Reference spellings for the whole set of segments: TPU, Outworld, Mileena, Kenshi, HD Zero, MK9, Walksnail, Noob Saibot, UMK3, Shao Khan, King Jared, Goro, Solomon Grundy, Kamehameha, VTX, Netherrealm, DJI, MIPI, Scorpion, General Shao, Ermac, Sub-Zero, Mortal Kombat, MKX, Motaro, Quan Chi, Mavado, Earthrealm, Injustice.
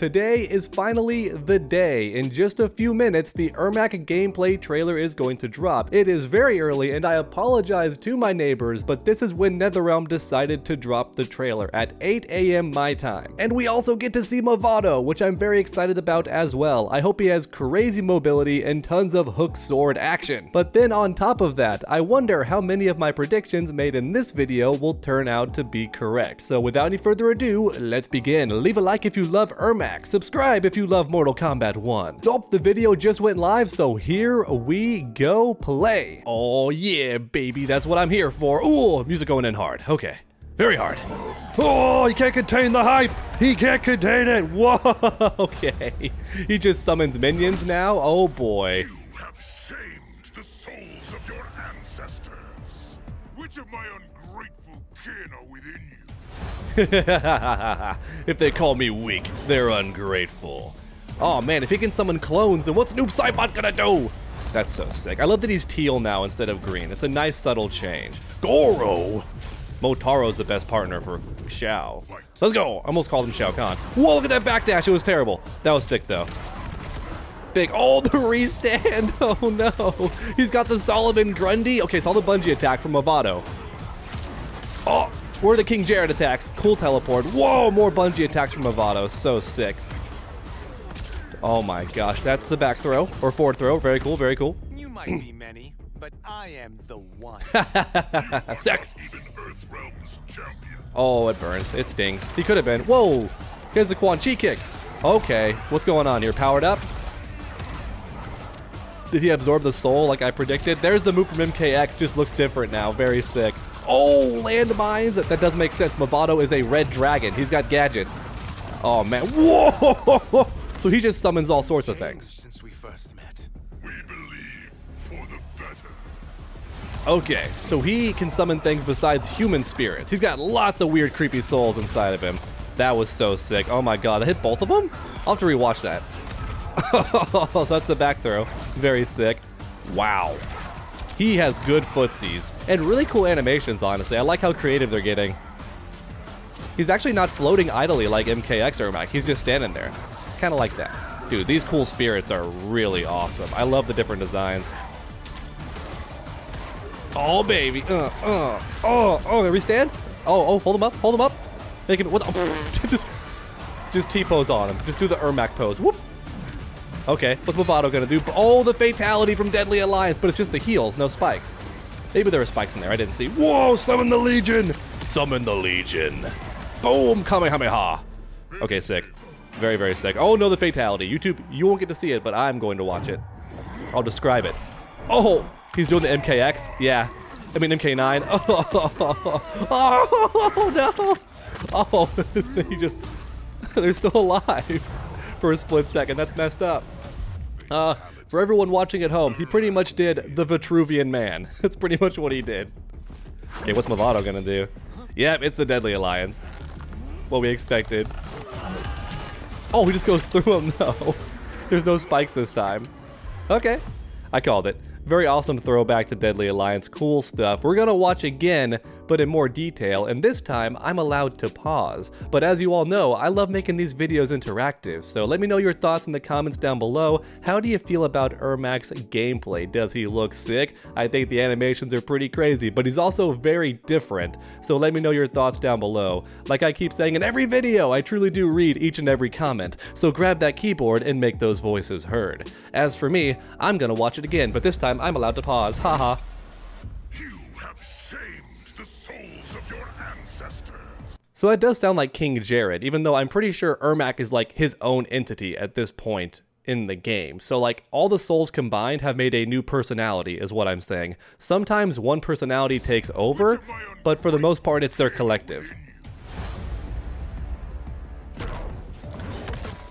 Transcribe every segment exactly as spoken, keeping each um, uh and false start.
Today is finally the day. In just a few minutes, the Ermac gameplay trailer is going to drop. It is very early, and I apologize to my neighbors, but this is when Netherrealm decided to drop the trailer at eight A M my time. And we also get to see Mavado, which I'm very excited about as well. I hope he has crazy mobility and tons of hook sword action. But then on top of that, I wonder how many of my predictions made in this video will turn out to be correct. So without any further ado, let's begin. Leave a like if you love Ermac. Subscribe if you love Mortal Kombat one. Oh, the video just went live, so here we go play. Oh yeah, baby, that's what I'm here for. Ooh, music going in hard. Okay, very hard. Oh, he can't contain the hype. He can't contain it. Whoa, okay. He just summons minions now. Oh boy. You have shamed the souls of your ancestors. Which of my ungrateful kin are within you? If they call me weak, they're ungrateful. Oh man, if he can summon clones, then what's Noob Saibot gonna do? That's so sick. I love that he's teal now instead of green. It's a nice subtle change. Goro! Motaro's the best partner for Shao. Let's go! I almost called him Shao Khan. Whoa, look at that backdash. It was terrible. That was sick though. Big. Oh, the restand. Oh no. He's got the Solomon Grundy. Okay, saw the bungee attack from Mavado. Oh! Or the King Jared attacks. Cool teleport. Whoa, more bungee attacks from Mavado. So sick. Oh my gosh, that's the back throw or forward throw. Very cool, very cool. You might be many, but I am the one. Sick. Oh, it burns. It stings. He could have been. Whoa, here's the Quan Chi kick. Okay, what's going on here? Powered up. Did he absorb the soul like I predicted? There's the move from M K X. Just looks different now. Very sick. Oh, landmines. That doesn't make sense. Mavado is a red dragon. He's got gadgets. Oh, man. Whoa! So he just summons all sorts of things. Since we first met. We believe for the better. Okay, so he can summon things besides human spirits. He's got lots of weird, creepy souls inside of him. That was so sick. Oh, my God. I hit both of them? I'll have to rewatch that. So that's the back throw. Very sick. Wow. He has good footsies and really cool animations, honestly. I like how creative they're getting. He's actually not floating idly like M K X or Ermac. He's just standing there. Kind of like that. Dude, these cool spirits are really awesome. I love the different designs. Oh, baby. Uh, uh, oh, oh, there we stand. Oh, oh, hold him up. Hold him up. Make him, what the, oh, just, just T-pose on him. Just do the Ermac pose. Whoop. Okay, what's Mavado gonna do? Oh, the fatality from Deadly Alliance, but it's just the heels, no spikes. Maybe there were spikes in there, I didn't see. Whoa, summon the Legion! Summon the Legion. Boom, Kamehameha. Okay, sick. Very, very sick. Oh no, the fatality. YouTube, you won't get to see it, but I'm going to watch it. I'll describe it. Oh, he's doing the M K X? Yeah. I mean, M K nine. Oh, oh no! Oh, he just, they're still alive. For a split second, that's messed up. Uh, for everyone watching at home, he pretty much did the Vitruvian Man. That's pretty much what he did. Okay, what's Mavado gonna do? Yep, it's the Deadly Alliance. What we expected. Oh, he just goes through him, no. There's no spikes this time. Okay, I called it. Very awesome throwback to Deadly Alliance, cool stuff. We're gonna watch again, but in more detail, and this time I'm allowed to pause. But as you all know, I love making these videos interactive, so let me know your thoughts in the comments down below. How do you feel about Ermac's gameplay? Does he look sick? I think the animations are pretty crazy, but he's also very different, so let me know your thoughts down below. Like I keep saying in every video, I truly do read each and every comment, so grab that keyboard and make those voices heard. As for me, I'm gonna watch it again, but this time I'm allowed to pause, haha. You have shamed the souls of your ancestors. So that does sound like King Jared, even though I'm pretty sure Ermac is like his own entity at this point in the game. So like all the souls combined have made a new personality is what I'm saying. Sometimes one personality takes over, but for the most part it's their collective.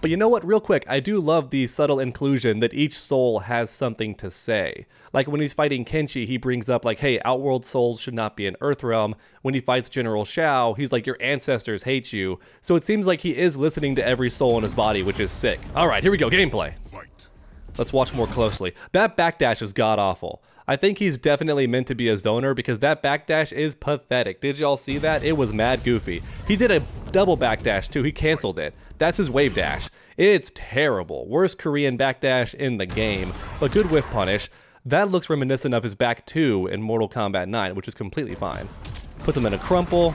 But you know what, real quick, I do love the subtle inclusion that each soul has something to say. Like when he's fighting Kenshi, he brings up like, hey, Outworld souls should not be in Earthrealm. When he fights General Shao, he's like, your ancestors hate you. So it seems like he is listening to every soul in his body, which is sick. All right, here we go, gameplay. Fight. Let's watch more closely. That backdash is god-awful. I think he's definitely meant to be a zoner because that backdash is pathetic. Did y'all see that? It was mad goofy. He did a double backdash too, he canceled it. That's his wave dash. It's terrible. Worst Korean backdash in the game, but good whiff punish. That looks reminiscent of his back two in Mortal Kombat nine, which is completely fine. Puts him in a crumple.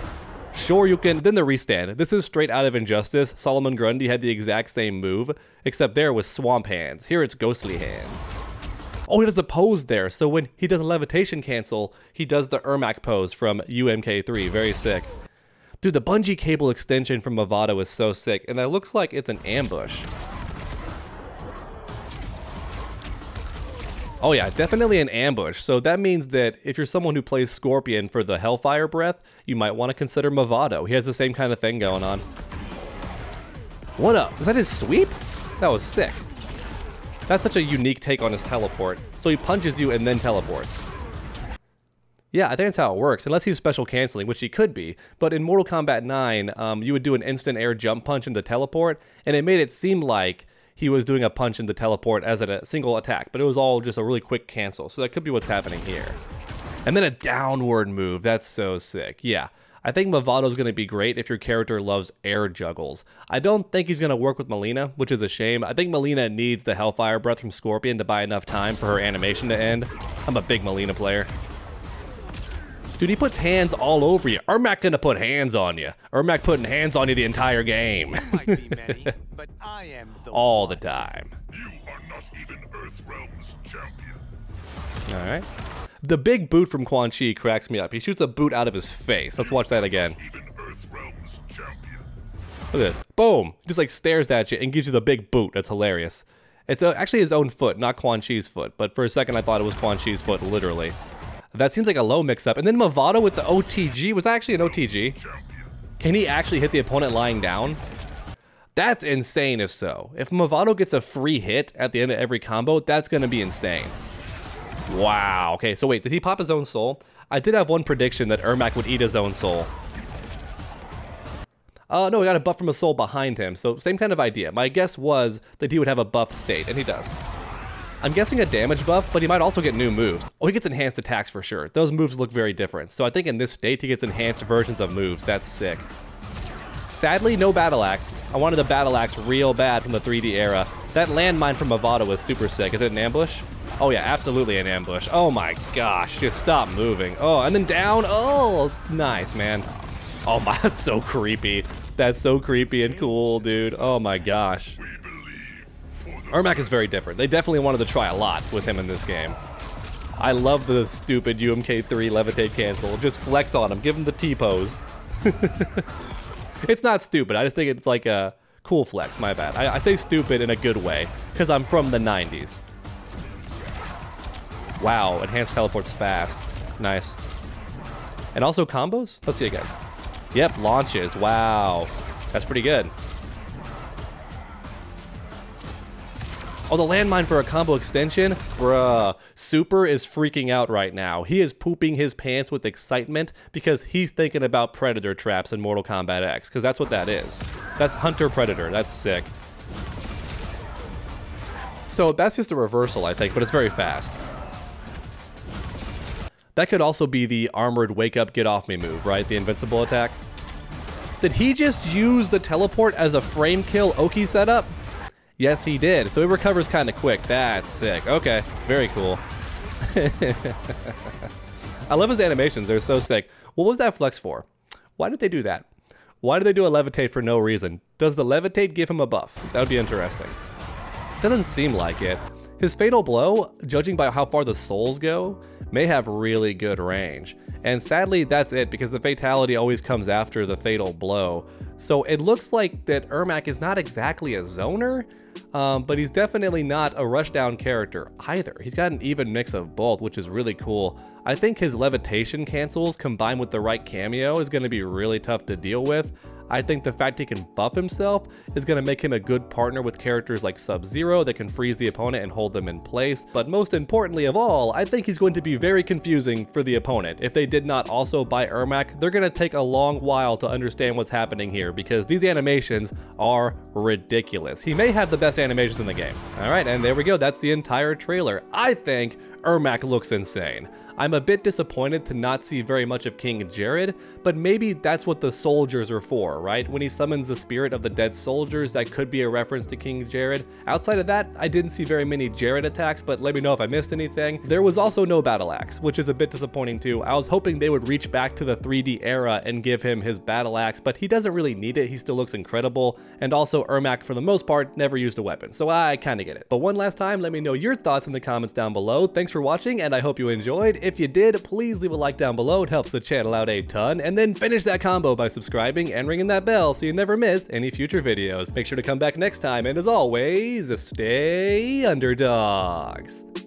Sure, you can. Then the restand. This is straight out of Injustice. Solomon Grundy had the exact same move, except there was swamp hands. Here it's ghostly hands. Oh, he does the pose there. So when he does a levitation cancel, he does the Ermac pose from U M K three. Very sick. Dude, the bungee cable extension from Mavado is so sick, and that looks like it's an ambush. Oh yeah, definitely an ambush. So that means that if you're someone who plays Scorpion for the Hellfire Breath, you might want to consider Mavado. He has the same kind of thing going on. What up? Is that his sweep? That was sick. That's such a unique take on his teleport. So he punches you and then teleports. Yeah, I think that's how it works, unless he's special canceling, which he could be. But in Mortal Kombat nine, um, you would do an instant air jump punch into teleport, and it made it seem like he was doing a punch into teleport as a single attack, but it was all just a really quick cancel. So that could be what's happening here. And then a downward move. That's so sick. Yeah, I think Mavado's going to be great if your character loves air juggles. I don't think he's going to work with Mileena, which is a shame. I think Mileena needs the Hellfire Breath from Scorpion to buy enough time for her animation to end. I'm a big Mileena player. Dude, he puts hands all over you. Ermac gonna put hands on you. Ermac putting hands on you the entire game. Might be many, but I am the all one. The time. You are not even Netherrealm's champion. All right. The big boot from Quan Chi cracks me up. He shoots a boot out of his face. Let's you watch that again. Even Netherrealm's champion. Look at this. Boom. Just like stares at you and gives you the big boot. That's hilarious. It's uh, actually his own foot, not Quan Chi's foot. But for a second, I thought it was Quan Chi's foot, literally. That seems like a low mix-up. And then Mavado with the O T G. Was that actually an O T G? Can he actually hit the opponent lying down? That's insane if so. If Mavado gets a free hit at the end of every combo, that's going to be insane. Wow. Okay, so wait. Did he pop his own soul? I did have one prediction that Ermac would eat his own soul. Uh, no, he got a buff from a soul behind him. So same kind of idea. My guess was that he would have a buffed state, and he does. I'm guessing a damage buff, but he might also get new moves. Oh, he gets enhanced attacks for sure. Those moves look very different. So I think in this state, he gets enhanced versions of moves. That's sick. Sadly, no battle axe. I wanted a battle axe real bad from the three D era. That landmine from Mavado was super sick. Is it an ambush? Oh yeah, absolutely an ambush. Oh my gosh, just stop moving. Oh, and then down. Oh, nice, man. Oh my, that's so creepy. That's so creepy and cool, dude. Oh my gosh. Ermac is very different. They definitely wanted to try a lot with him in this game. I love the stupid U M K three levitate cancel. Just flex on him. Give him the T-pose. It's not stupid. I just think it's like a cool flex. My bad. I, I say stupid in a good way because I'm from the nineties. Wow. Enhanced teleports fast. Nice. And also combos? Let's see again. Yep. Launches. Wow. That's pretty good. Oh, the landmine for a combo extension? Bruh. Super is freaking out right now. He is pooping his pants with excitement because he's thinking about Predator traps in Mortal Kombat ten, because that's what that is. That's Hunter Predator. That's sick. So that's just a reversal, I think, but it's very fast. That could also be the armored wake up, get off me move, right? The invincible attack. Did he just use the teleport as a frame kill Oki setup? Yes, he did. So he recovers kind of quick. That's sick. Okay. Very cool. I love his animations. They're so sick. What was that flex for? Why did they do that? Why did they do a levitate for no reason? Does the levitate give him a buff? That would be interesting. Doesn't seem like it. His fatal blow, judging by how far the souls go, may have really good range. And sadly, that's it, because the fatality always comes after the fatal blow. So it looks like that Ermac is not exactly a zoner, um, but he's definitely not a rushdown character either. He's got an even mix of both, which is really cool. I think his levitation cancels combined with the right cameo is going to be really tough to deal with. I think the fact he can buff himself is going to make him a good partner with characters like Sub-Zero that can freeze the opponent and hold them in place. But most importantly of all, I think he's going to be very confusing for the opponent. If they did not also buy Ermac, they're going to take a long while to understand what's happening here because these animations are ridiculous. He may have the best animations in the game. All right, and there we go. That's the entire trailer. I think Ermac looks insane. I'm a bit disappointed to not see very much of King Jared, but maybe that's what the soldiers are for, right? When he summons the spirit of the dead soldiers, that could be a reference to King Jared. Outside of that, I didn't see very many Jared attacks, but let me know if I missed anything. There was also no battle axe, which is a bit disappointing too. I was hoping they would reach back to the three D era and give him his battle axe, but he doesn't really need it. He still looks incredible. And also Ermac, for the most part, never used a weapon, so I kind of get it. But one last time, let me know your thoughts in the comments down below. Thanks for watching, and I hope you enjoyed. If you did, please leave a like down below. It helps the channel out a ton. And then finish that combo by subscribing and ringing that bell so you never miss any future videos. Make sure to come back next time, and as always, stay underdogs.